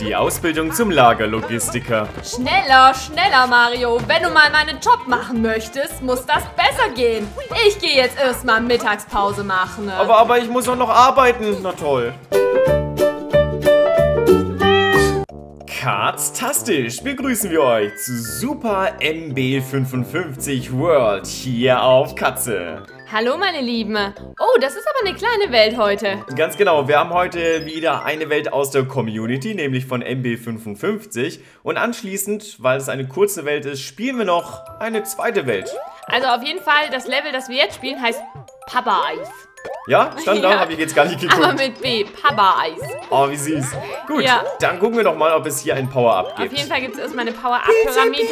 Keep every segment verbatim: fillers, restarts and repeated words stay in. Die Ausbildung zum Lagerlogistiker. Schneller, schneller, Mario. Wenn du mal meinen Job machen möchtest, muss das besser gehen. Ich gehe jetzt erstmal Mittagspause machen. Aber, aber ich muss auch noch arbeiten. Na toll. Katztastisch begrüßen wir euch zu Super M B fünfundfünfzig World hier auf Katze. Hallo meine Lieben. Oh, das ist aber eine kleine Welt heute. Ganz genau, wir haben heute wieder eine Welt aus der Community, nämlich von M B fünfundfünfzig. Und anschließend, weil es eine kurze Welt ist, spielen wir noch eine zweite Welt. Also auf jeden Fall, das Level, das wir jetzt spielen, heißt Papa-Eis. Ja, stand da, ja. Habe ich jetzt gar nicht geguckt. Aber mit B, Papa-Eis. Oh, wie süß. Gut, ja. Dann gucken wir doch mal, ob es hier ein Power-Up gibt. Auf jeden Fall gibt es erstmal eine Power-Up-Pyramide.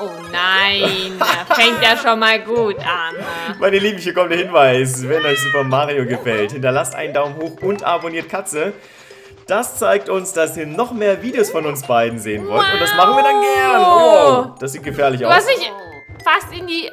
Oh nein, fängt ja schon mal gut an. Meine Lieben, hier kommt der Hinweis. Wenn euch Super Mario gefällt, hinterlasst einen Daumen hoch und abonniert Katze. Das zeigt uns, dass ihr noch mehr Videos von uns beiden sehen wollt. Wow. Und das machen wir dann gern. Wow, das sieht gefährlich du aus. Du hast mich fast in die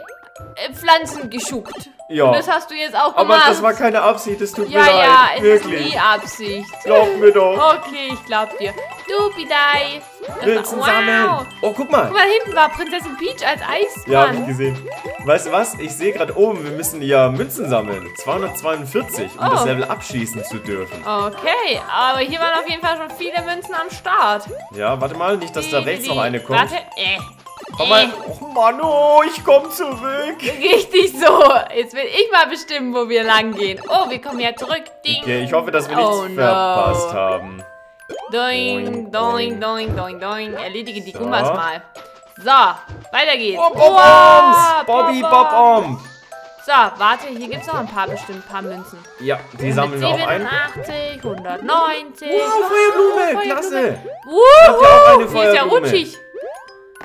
Pflanzen geschuckt. Ja. Und das hast du jetzt auch gemacht. Aber das war keine Absicht, das tut ja, mir leid. Ja, ja, es ist nie Absicht. Glaub mir doch. Okay, ich glaub dir. Dupidai. Pilzen sammeln. Wow. Oh, guck mal. Guck mal, hinten war Prinzessin Peach als Eismann. Ja, hab ich gesehen. Weißt du was? Ich sehe gerade oben, wir müssen ja Münzen sammeln. zweihundertzweiundvierzig, um oh. das Level abschließen zu dürfen. Okay, aber hier waren auf jeden Fall schon viele Münzen am Start. Ja, warte mal, nicht, dass die, da rechts die, noch eine kommt. Warte, äh. Oh mein, oh Mann, oh, ich komm zurück. Richtig so. Jetzt will ich mal bestimmen, wo wir lang gehen. Oh, wir kommen ja zurück. Ding. Okay, ich hoffe, dass wir nichts oh, no. verpasst haben. Doing, doing, doing, doing, doing. Erledige die so. Gumbas mal. So, weiter geht's. Oh, Bob-Ombs. Bobby Bob-Omb. So, warte, hier gibt es noch ein paar bestimmt ein paar Münzen. Ja, die sammeln wir auch ein. hundertneunzig, hundertneunzig. Wow, Feuerblume, klasse. Wuhu, die ist ja rutschig.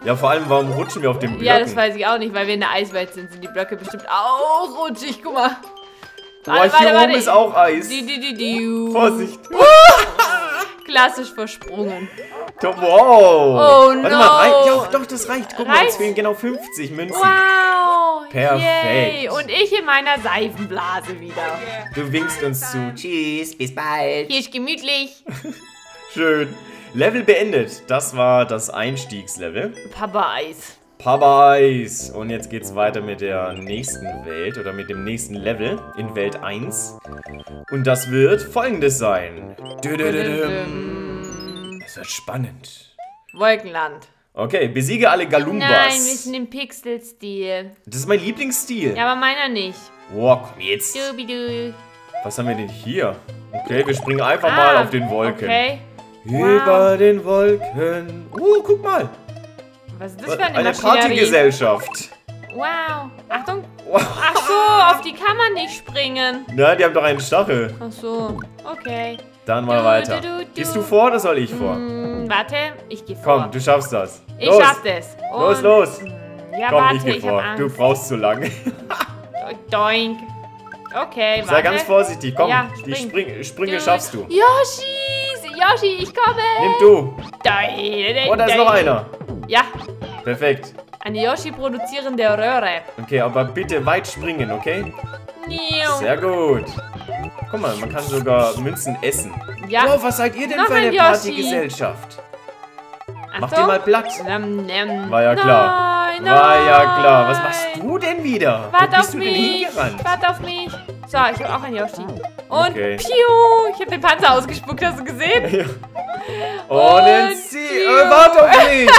Ja, vor allem, warum rutschen wir auf den Blöcken? Ja, das weiß ich auch nicht, weil wir in der Eiswelt sind. Sind die Blöcke bestimmt auch rutschig. Guck mal. Warte, Boah, hier warte, oben warte. ist auch Eis. Die, die, die, die. Vorsicht. Klassisch versprungen. Wow. Oh, no. Warte mal, reicht. Ja, doch, das reicht. Guck reicht? mal, es fehlen genau fünfzig Münzen. Wow. Perfekt. Yay. Und ich in meiner Seifenblase wieder. Du winkst uns zu. Tschüss, bis bald. Hier ist gemütlich. Schön. Level beendet. Das war das Einstiegslevel. Papa-Eis. Papa-Eis. Und jetzt geht's weiter mit der nächsten Welt oder mit dem nächsten Level in Welt eins. Und das wird folgendes sein. Es wird spannend. Wolkenland. Okay, besiege alle Galumbas. Nein, wir sind im Pixel-Stil. Das ist mein Lieblingsstil. Ja, aber meiner nicht. Wow, komm jetzt. Dubidu. Was haben wir denn hier? Okay, wir springen einfach ah, mal auf den Wolken. Okay. Über wow. den Wolken. Uh, guck mal. Was ist das für eine, eine Partygesellschaft. Wow. Achtung. Ach so, auf die kann man nicht springen. Na, die haben doch einen Stachel. Ach so, okay. Dann mal du, weiter. Du, du, du. Gehst du vor oder soll ich vor? Mm, warte, ich geh vor. Komm, du schaffst das. Los. Ich schaff das. Und los, los. Ja, Komm, warte, ich geh ich vor. Du brauchst zu lange. Doink. Okay, warte. Sei ganz vorsichtig. Komm, ja, spring. die Spring Springe du. schaffst du. Yoshi. Yoshi, ich komme! Nimm du! Oh, da ist noch einer! Ja! Perfekt! Eine Yoshi-produzierende Röhre. Okay, aber bitte weit springen, okay? Nio. Sehr gut! Guck mal, man kann sogar Münzen essen. Ja! Wow, was seid ihr denn noch für eine Partygesellschaft? Mach dir mal Platz! Nam, nam. War ja klar! Nein, nein. War ja klar! Was machst du denn wieder? Warte auf mich! Warte auf mich! So, ich habe auch einen Yoshi. Und okay. Piu! Ich habe den Panzer ausgespuckt, hast du gesehen? Ja. Und sie. Äh, warte auf mich!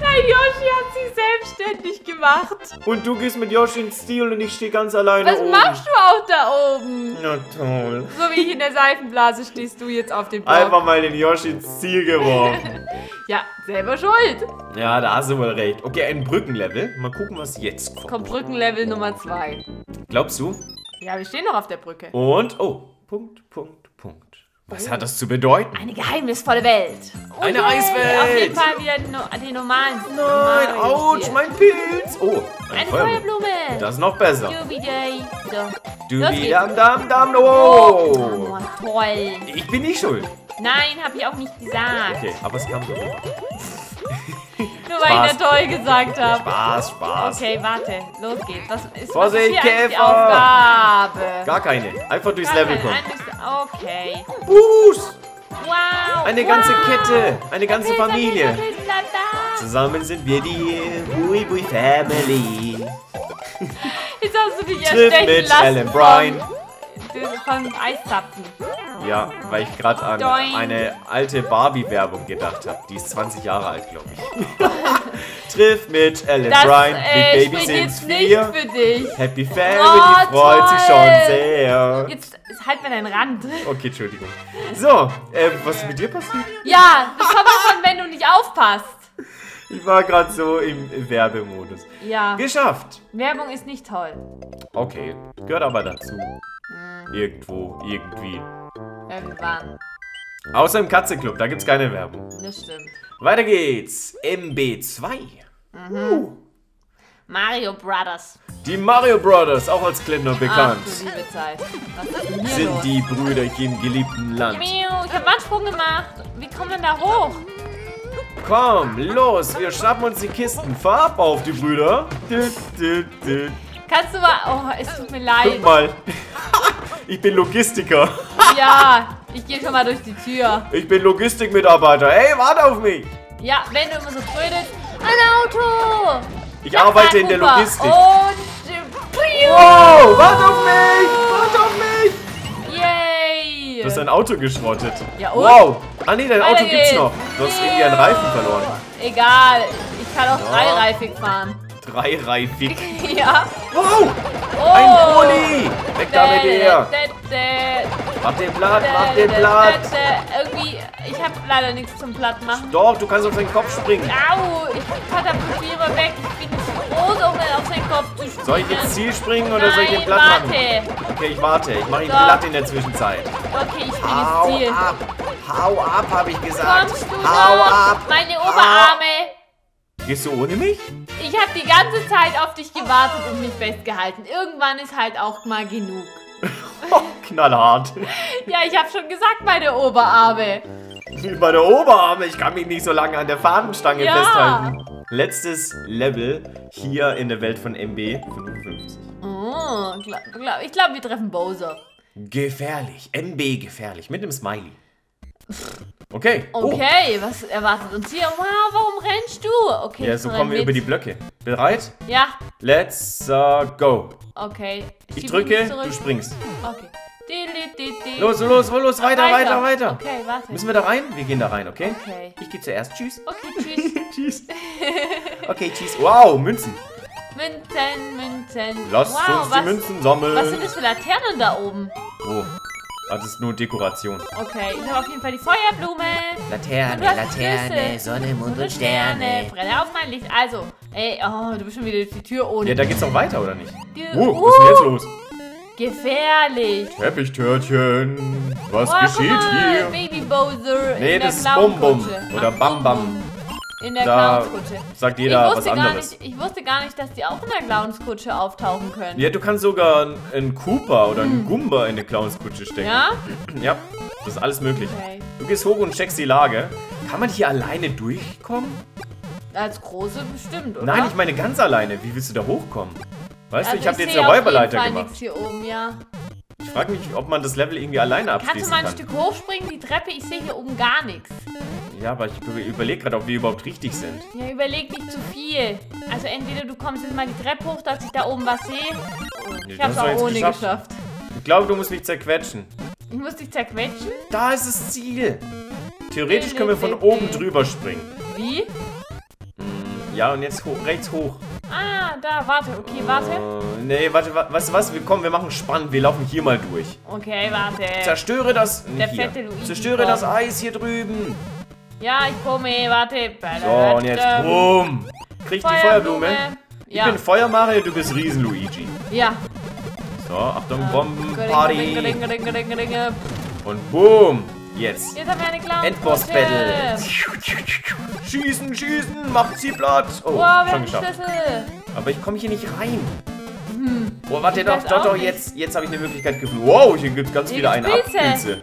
Nein, Yoshi hat sie selbstständig gemacht. Und du gehst mit Yoshi ins Stil und ich stehe ganz alleine Was oben. Was machst du auch da oben? Na toll. So wie ich in der Seifenblase stehst du jetzt auf dem Block. Einfach mal den Yoshi ins Ziel geworfen. Ja, selber schuld. Ja, da hast du wohl recht. Okay, ein Brückenlevel. Mal gucken, was jetzt kommt. Kommt Brückenlevel Nummer zwei. Glaubst du? Ja, wir stehen noch auf der Brücke. Und, oh, Punkt, Punkt, Punkt. Was oh. hat das zu bedeuten? Eine geheimnisvolle Welt. Oh Eine yeah. Eiswelt. Auf jeden Fall wieder no, die normalen. Nein, ouch, mein Pilz. Oh, ein eine Feuerblume. Feuerblume. Das ist noch besser. Dubi-dam-dam-dam. So. Oh. Oh, toll. Ich bin nicht schuld. Nein, hab ich auch nicht gesagt. Okay, aber es kam so. Nur weil ich da toll gesagt habe. Spaß, Spaß. Okay, warte. Los geht's. Was ist, Vorsicht, was ist Käfer. Die Aufgabe? Gar keine. Einfach durchs Gar Level kommen. Durch... Okay. Boos! Wow. Eine ganze wow. Kette. Eine ganze Kette, Familie. Kette, Kette, Kette. Zusammen sind wir die Bui Bui Family. Jetzt hast du dich erstechen mit lassen Ellen Bryant. Von Eiszapfen. Ja, weil ich gerade an Doink. eine alte Barbie-Werbung gedacht habe. Die ist zwanzig Jahre alt, glaube ich. Triff mit Ellen Bryant äh, mit Baby Sims vier. Für dich. Happy Family oh, freut toll. sich schon sehr. Jetzt halt mir deinen Rand. Okay, Entschuldigung. So, äh, was ist mit dir passiert? Ja, das kommt davon, wenn du nicht aufpasst. Ich war gerade so im Werbemodus. Ja. Geschafft. Werbung ist nicht toll. Okay, gehört aber dazu. Irgendwo, irgendwie. Irgendwann. Außer im Katzenclub, da gibt's keine Werbung. Das stimmt. Weiter geht's. M B zwei. Mhm. Uh. Mario Brothers. Die Mario Brothers, auch als Klempner bekannt. Ach, du liebe Zeit. Was ist denn hier Sind los? die Brüderchen geliebten Land. Ich hab Wandsprung gemacht. Wie kommen wir denn da hoch? Komm, los, wir schnappen uns die Kisten. Farb auf die Brüder. Dü, dü, dü. Kannst du mal... Oh, es tut mir leid. Guck mal. Ich bin Logistiker. Ja, ich gehe schon mal durch die Tür. Ich bin Logistikmitarbeiter. Hey, warte auf mich. Ja, wenn du immer so trödelst. Ein Auto. Ich, ich arbeite in der Uber. Logistik. Und... Wow, warte auf mich. Warte auf mich. Yay. Du hast dein Auto geschrottet. Ja, und? Wow. Ah, nee, dein Alter Auto gibt's geht. noch. Du hast irgendwie einen Reifen verloren. Egal. Ich kann auch ja. dreireifig fahren. Dreireifig. Ja. Wow! Oh. Ein Pulli! Weg da mit dir! Mach den platt, mach den platt! Irgendwie, ich hab leider nichts zum Plattmachen. Doch, du kannst auf seinen Kopf springen. Au! Ich katapultiere mal weg. Ich bin zu groß, um auf seinen Kopf zu springen. Soll ich ins Ziel springen oder Nein, soll ich den platt machen? Warte. Okay, ich warte. Ich mache ihn so. platt in der Zwischenzeit. Okay, ich bin Hau ins Ziel. Ab. Hau ab, habe ich gesagt. Kommst du Hau noch? ab! Meine Oberarme! Gehst du ohne mich? Ich habe die ganze Zeit auf dich gewartet und mich festgehalten. Irgendwann ist halt auch mal genug. Oh, knallhart. Ja, ich habe schon gesagt, meine Oberarme. Meine Oberarme? Ich kann mich nicht so lange an der Fadenstange ja. festhalten. Letztes Level hier in der Welt von M B fünfundfünfzig. Oh, glaub, glaub, ich glaube, wir treffen Bowser. Gefährlich. M B gefährlich. Mit einem Smiley. Okay. Okay, oh. was erwartet uns hier? Wow, warum rennst du? Okay, ja, so kommen wir mit. über die Blöcke. Bereit? Ja. Let's uh, go. Okay. Ich, ich drücke, du springst. Okay. Los, los, los, weiter, weiter, weiter, weiter. Okay, warte. Müssen wir da rein? Wir gehen da rein, okay? Okay. Ich gehe zuerst. Tschüss. Okay, tschüss. Tschüss. Okay, tschüss. Wow, Münzen. Münzen, Münzen. Lass wow, uns was, die Münzen sammeln. Was sind das für Laternen da oben? Oh. Das ist nur Dekoration. Okay, ich habe auf jeden Fall die Feuerblume. Laterne, Laterne, Sonne, Mond und Sterne. Brenne auf mein Licht. Also, ey, oh, du bist schon wieder durch die Tür ohne. Ja, da geht's noch weiter, oder nicht? Oh, uh, uh, was ist denn jetzt los? Gefährlich. Teppichtörtchen. Was oh, geschieht mal, hier? Baby Bowser. Nee, in das der ist Bom-Bom. Oder Bam Bam. In der da Clownskutsche. Sagt jeder was anderes. Nicht, ich wusste gar nicht, dass die auch in der Clownskutsche auftauchen können. Ja, du kannst sogar einen Koopa oder einen Gumba in eine Clownskutsche stecken. Ja? Ja, das ist alles möglich. Okay. Du gehst hoch und checkst die Lage. Kann man hier alleine durchkommen? Als Große bestimmt, oder? Nein, ich meine ganz alleine. Wie willst du da hochkommen? Weißt also du, ich, ich habe jetzt eine Räuberleiter gemacht. Hier oben, ja. Ich frage mich, ob man das Level irgendwie alleine abschließen kann. Kannst du mal ein Stück hochspringen? Die Treppe, ich sehe hier oben gar nichts. Ja, aber ich überlege gerade, ob wir überhaupt richtig sind. Ja, überleg nicht zu viel. Also entweder du kommst jetzt mal die Treppe hoch, dass ich da oben was sehe. Oh, ich nee, hab's auch ohne geschafft. geschafft. Ich glaube, du musst mich zerquetschen. Ich muss dich zerquetschen? Da ist das Ziel. Theoretisch nee, können wir nee, von nee, oben nee. drüber springen. Wie? Ja, und jetzt hoch, rechts hoch. Ah, da, warte, okay, warte. Uh, nee, warte, wa weißt du was? Wir kommen, wir machen spannend, wir laufen hier mal durch. Okay, warte. Zerstöre das. Der hier. fette Luigi Zerstöre kommt. das Eis hier drüben. Ja, ich komme, warte. So, und jetzt, bumm. Krieg Feuerblume. die Feuerblume. Ich ja. bin Feuer Mario, du bist Riesen Luigi. Ja. So, Achtung, ähm, Bomben, Party. Ringe, ringe, ringe, ringe. Und bumm. Jetzt. Jetzt haben wir eine Clown. Endboss Battle. Schießen, schießen, macht sie Platz. Oh, wow, schon geschafft. Aber ich komme hier nicht rein. Hm. Oh, warte doch, doch, doch, jetzt, jetzt habe ich eine Möglichkeit gefunden. Wow, hier gibt es ganz wieder eine Abpilze.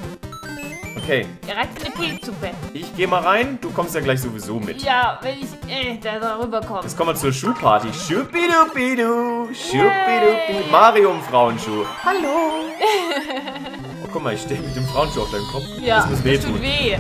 Okay. Ja, reicht eine Pilzsuppe. Ich gehe mal rein, du kommst ja gleich sowieso mit. Ja, wenn ich äh, da rüberkomme. Jetzt kommen wir zur Schuhparty. Schuppiduppidu, Schuppiduppidu. Mario im Frauenschuh. Hallo. guck mal, ich stehe mit dem Frauenschuh auf deinem Kopf. Ja, das muss weh tun. Tut weh.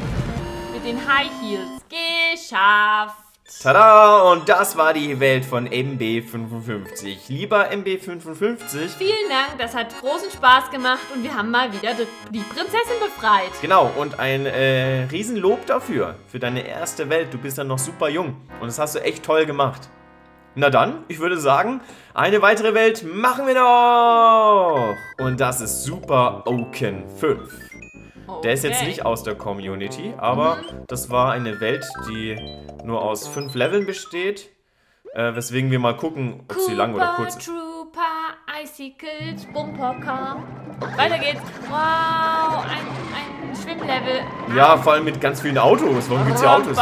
Mit den High Heels. Geschafft. Tada! Und das war die Welt von M B fünfundfünfzig. Lieber M B fünfundfünfzig. Vielen Dank, das hat großen Spaß gemacht und wir haben mal wieder die Prinzessin befreit. Genau, und ein äh, Riesenlob dafür. Für deine erste Welt. Du bist dann noch super jung. Und das hast du echt toll gemacht. Na dann, ich würde sagen, eine weitere Welt machen wir noch! Und das ist Super Oaken fünf. Okay. Der ist jetzt nicht aus der Community, aber mhm. das war eine Welt, die nur aus fünf Leveln besteht. Äh, weswegen wir mal gucken, ob Koopa, sie lang oder kurz ist. Trooper, Icicles, Bumpocker. Weiter geht's. Wow, ein, ein Schwimmlevel. Ja, vor allem mit ganz vielen Autos. Warum gibt's hier Autos?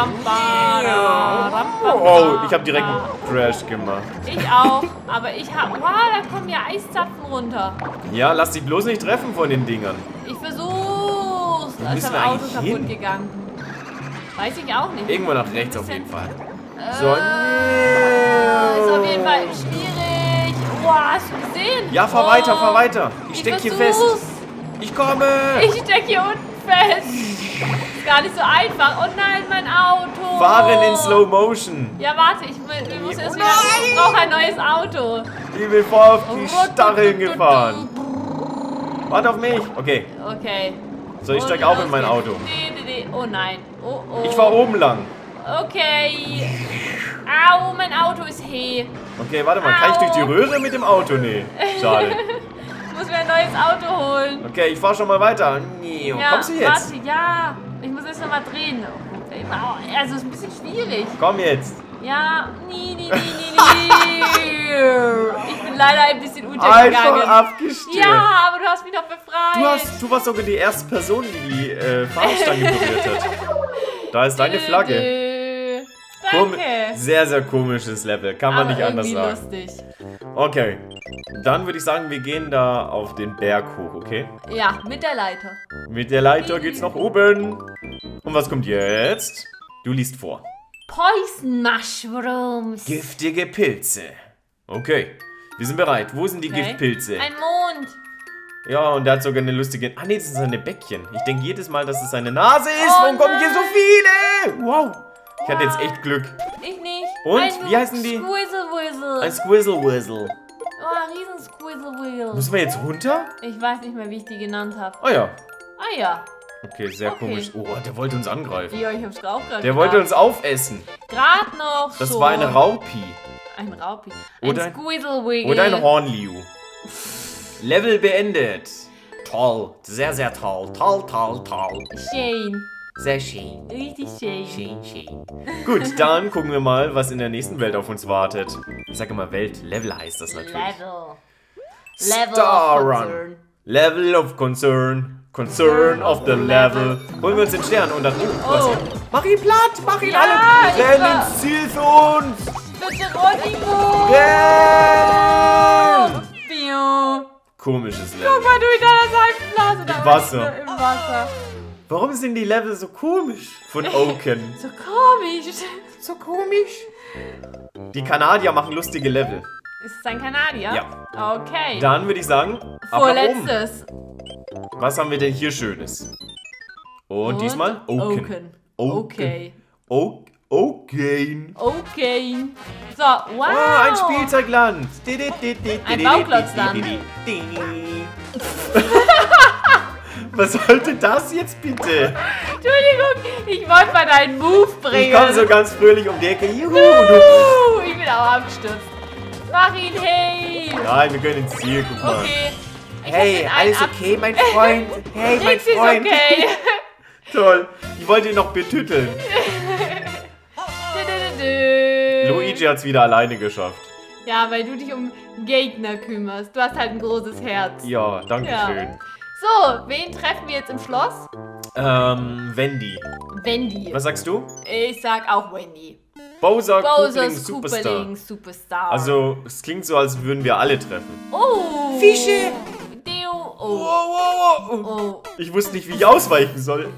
Oh, ich habe direkt einen Crash gemacht. Ich auch, aber ich habe... Wow, da kommen ja Eiszapfen runter. Ja, lass dich bloß nicht treffen von den Dingern. Ich versuch's. Da ist ein Auto kaputt gegangen. Weiß ich auch nicht. Irgendwo nach rechts auf jeden Fall. So. Äh, ist auf jeden Fall schwierig. Boah, wow, hast du gesehen? Ja, fahr oh, weiter, fahr weiter. Ich steck hier fest. Ich komme. Ich steck hier unten fest. Ist gar nicht so einfach. Oh nein, mein Auto. Fahren in Slow Motion. Ja, warte, ich, will, ich muss erst wieder. Ich brauche ein neues Auto. Ich bin vor auf die oh, Stacheln du, du, du, gefahren. Warte auf mich. Okay. Okay. So, ich steig oh, auch in mein Auto. Nee, nee, nee. Oh nein. Oh, oh. Ich fahr oben lang. Okay. Au, mein Auto ist he. Okay, warte mal. Au. Kann ich durch die Röhre mit dem Auto? Nee. Schade. Ich muss mir ein neues Auto holen. Okay, ich fahr schon mal weiter. Nee, ja, kommst du jetzt? Warte, ja. Ich muss jetzt nochmal drehen. Also, ist ein bisschen schwierig. Komm jetzt. Ja. Nee, nee, nee, nee, nee. Ich bin leider ein bisschen untergegangen. Einfach abgestürzt. Ja, aber du hast mich doch befreit. Du, hast, du warst sogar die erste Person, die die äh, Fahrstange berührt hat. Da ist deine Flagge. Danke. Sehr, sehr komisches Level. Kann man aber nicht anders sagen. Lustig. Okay. Dann würde ich sagen, wir gehen da auf den Berg hoch, okay? Ja, mit der Leiter. Mit der Leiter geht's nach oben. Und was kommt jetzt? Du liest vor. Poison Mushrooms. Giftige Pilze. Okay. Wir sind bereit. Wo sind die okay. Giftpilze? Ein Mond. Ja, und der hat sogar eine lustige... Ah, nee, das sind seine Bäckchen. Ich denke jedes Mal, dass es seine Nase ist. Oh, warum kommen hier so viele? Wow. Ich wow. hatte jetzt echt Glück. Ich nicht. Und, ein wie heißen die? Squizzle-Wizzle. Ein Squizzle-Wizzle. Oh, Riesen-Squizzle-Wizzle. Müssen wir jetzt runter? Ich weiß nicht mehr, wie ich die genannt habe. Ah ja. Ah ja. Okay, sehr okay. komisch. Oh, der wollte uns angreifen. Ja, ich hab's auch gerade Der wollte gehabt. uns aufessen. Gerade noch Das schon. war ein Raupi. Ein Raupi. Ein Squizzle-Wiggle. Oder ein Hornliu. Level beendet. Toll. Sehr, sehr toll. Toll, toll, toll. Schön. Sehr schön. Richtig schön. Schön, schön. Gut, dann gucken wir mal, was in der nächsten Welt auf uns wartet. Ich sage immer Welt. Level heißt das natürlich. Level. Level Star Run. Concern. Level of Concern. Concern of the Level. Holen wir uns den Stern und dann... Oh, was? Oh. Mach ihn platt. Mach ihn ja, alle. Renn ins Ziel für uns. Bitte, Rodrigo. Yeah. Bio. Komisches Level. Guck mal, du in deiner Seifenblase. Da Im Wasser. Im Wasser. Warum sind die Level so komisch von Oaken? So komisch. So komisch. Die Kanadier machen lustige Level. Ist es ein Kanadier? Ja. Okay. Dann würde ich sagen, vorletztes. Was haben wir denn hier Schönes? Und, Und diesmal Oaken. Oaken. Okay. Oaken. Okay. Okay. So, wow. Oh, ein Spielzeugland. Ein Bauklotzland. Was sollte das jetzt bitte? Entschuldigung, ich wollte mal deinen Move bringen. Ich komme so ganz fröhlich um die Ecke. Juhu. Juhu. Ich bin auch abgestürzt. Mach ihn, hey. Nein, wir können ins Ziel, guck mal. Okay. Hey, alles okay, mein Freund? Hey, mein Freund. Ist okay. Toll. Ich wollte ihn noch betütteln. Luigi hat es wieder alleine geschafft. Ja, weil du dich um Gegner kümmerst. Du hast halt ein großes Herz. Ja, danke ja. schön. So, wen treffen wir jetzt im Schloss? Ähm, Wendy. Wendy. Was sagst du? Ich sag auch Wendy. Bowser, Bowser Superstar. Superstar. Also, es klingt so, als würden wir alle treffen. Oh! Fische! Deo! Oh. Oh, oh, oh. Oh. Ich wusste nicht, wie ich ausweichen soll.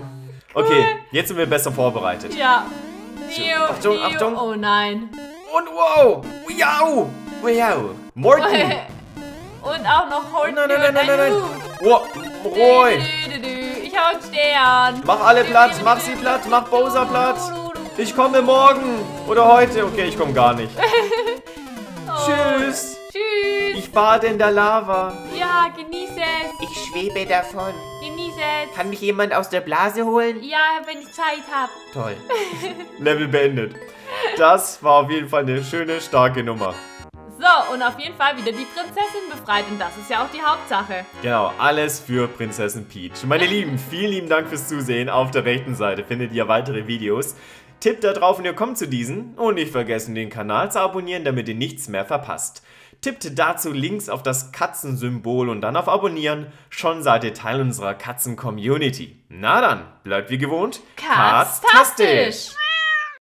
Cool. Okay, jetzt sind wir besser vorbereitet. Ja. Dio, Achtung, Dio. Achtung. Oh nein. Und wow. Wow. Wow. Morten. Und auch noch Horten. Nein, nein, nein, nein, nein. Wow. Roy. Ich hau einen Stern. Mach alle platt, mach sie platt, mach Bowser platt. Ich komme morgen oder heute. Okay, ich komme gar nicht. Oh. Tschüss. Tschüss. Ich bade in der Lava. Ja, genieße es. Ich schwebe davon. Genieße es. Kann mich jemand aus der Blase holen? Ja, wenn ich Zeit habe. Toll. Level beendet. Das war auf jeden Fall eine schöne, starke Nummer. So, und auf jeden Fall wieder die Prinzessin befreit. Und das ist ja auch die Hauptsache. Genau, alles für Prinzessin Peach. Meine Lieben, vielen lieben Dank fürs Zusehen. Auf der rechten Seite findet ihr weitere Videos. Tippt da drauf und ihr kommt zu diesen. Und nicht vergessen, den Kanal zu abonnieren, damit ihr nichts mehr verpasst. Tippt dazu links auf das Katzensymbol und dann auf Abonnieren. Schon seid ihr Teil unserer Katzen-Community. Na dann, bleibt wie gewohnt Katztastisch!